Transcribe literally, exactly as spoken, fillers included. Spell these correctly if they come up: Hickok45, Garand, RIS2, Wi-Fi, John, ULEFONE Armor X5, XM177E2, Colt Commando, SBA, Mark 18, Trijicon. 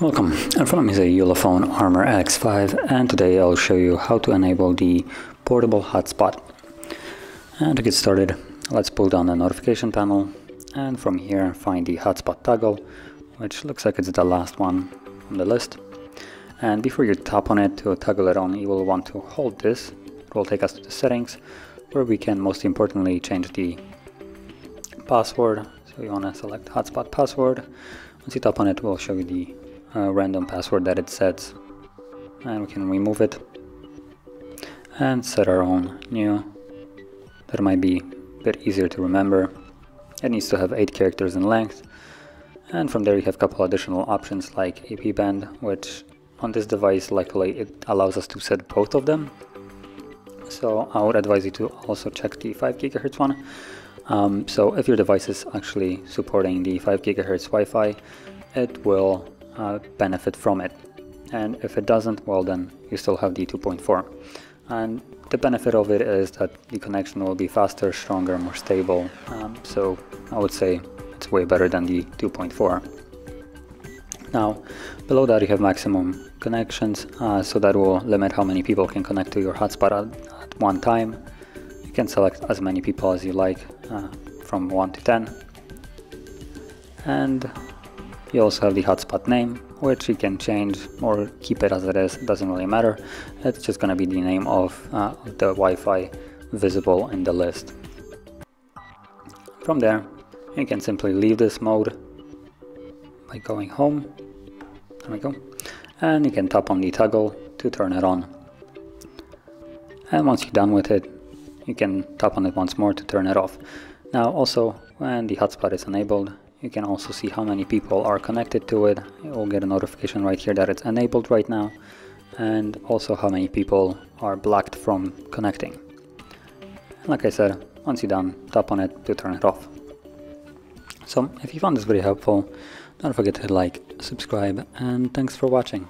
Welcome, in front of me is a ULEFONE Armor X five, and today I'll show you how to enable the portable hotspot. And to get started, let's pull down the notification panel, and from here find the hotspot toggle, which looks like it's the last one on the list. And before you tap on it to toggle it on, you will want to hold this. It will take us to the settings, where we can most importantly change the password. So you want to select hotspot password. Once you tap on it, we'll show you the uh, random password that it sets, and we can remove it and set our own new. That might be a bit easier to remember. It needs to have eight characters in length, and from there you have a couple additional options like A P band, which on this device luckily it allows us to set both of them. So I would advise you to also check the five gigahertz one. Um, so if your device is actually supporting the five gigahertz Wi-Fi, it will uh, benefit from it. And if it doesn't, well then you still have the two point four. And the benefit of it is that the connection will be faster, stronger, more stable. Um, so I would say it's way better than the two point four. Now, below that you have maximum connections, uh, so that will limit how many people can connect to your hotspot at, at one time. You can select as many people as you like, uh, from one to ten. And you also have the hotspot name, which you can change or keep it as it is. It doesn't really matter. It's just going to be the name of uh, the Wi-Fi visible in the list. From there, you can simply leave this mode by going home. There we go. And you can tap on the toggle to turn it on. And once you're done with it, you can tap on it once more to turn it off. Now also, when the hotspot is enabled, you can also see how many people are connected to it. You will get a notification right here that it's enabled right now, and also how many people are blocked from connecting. And like I said, once you're done, tap on it to turn it off. So if you found this video helpful, don't forget to like, subscribe, and thanks for watching.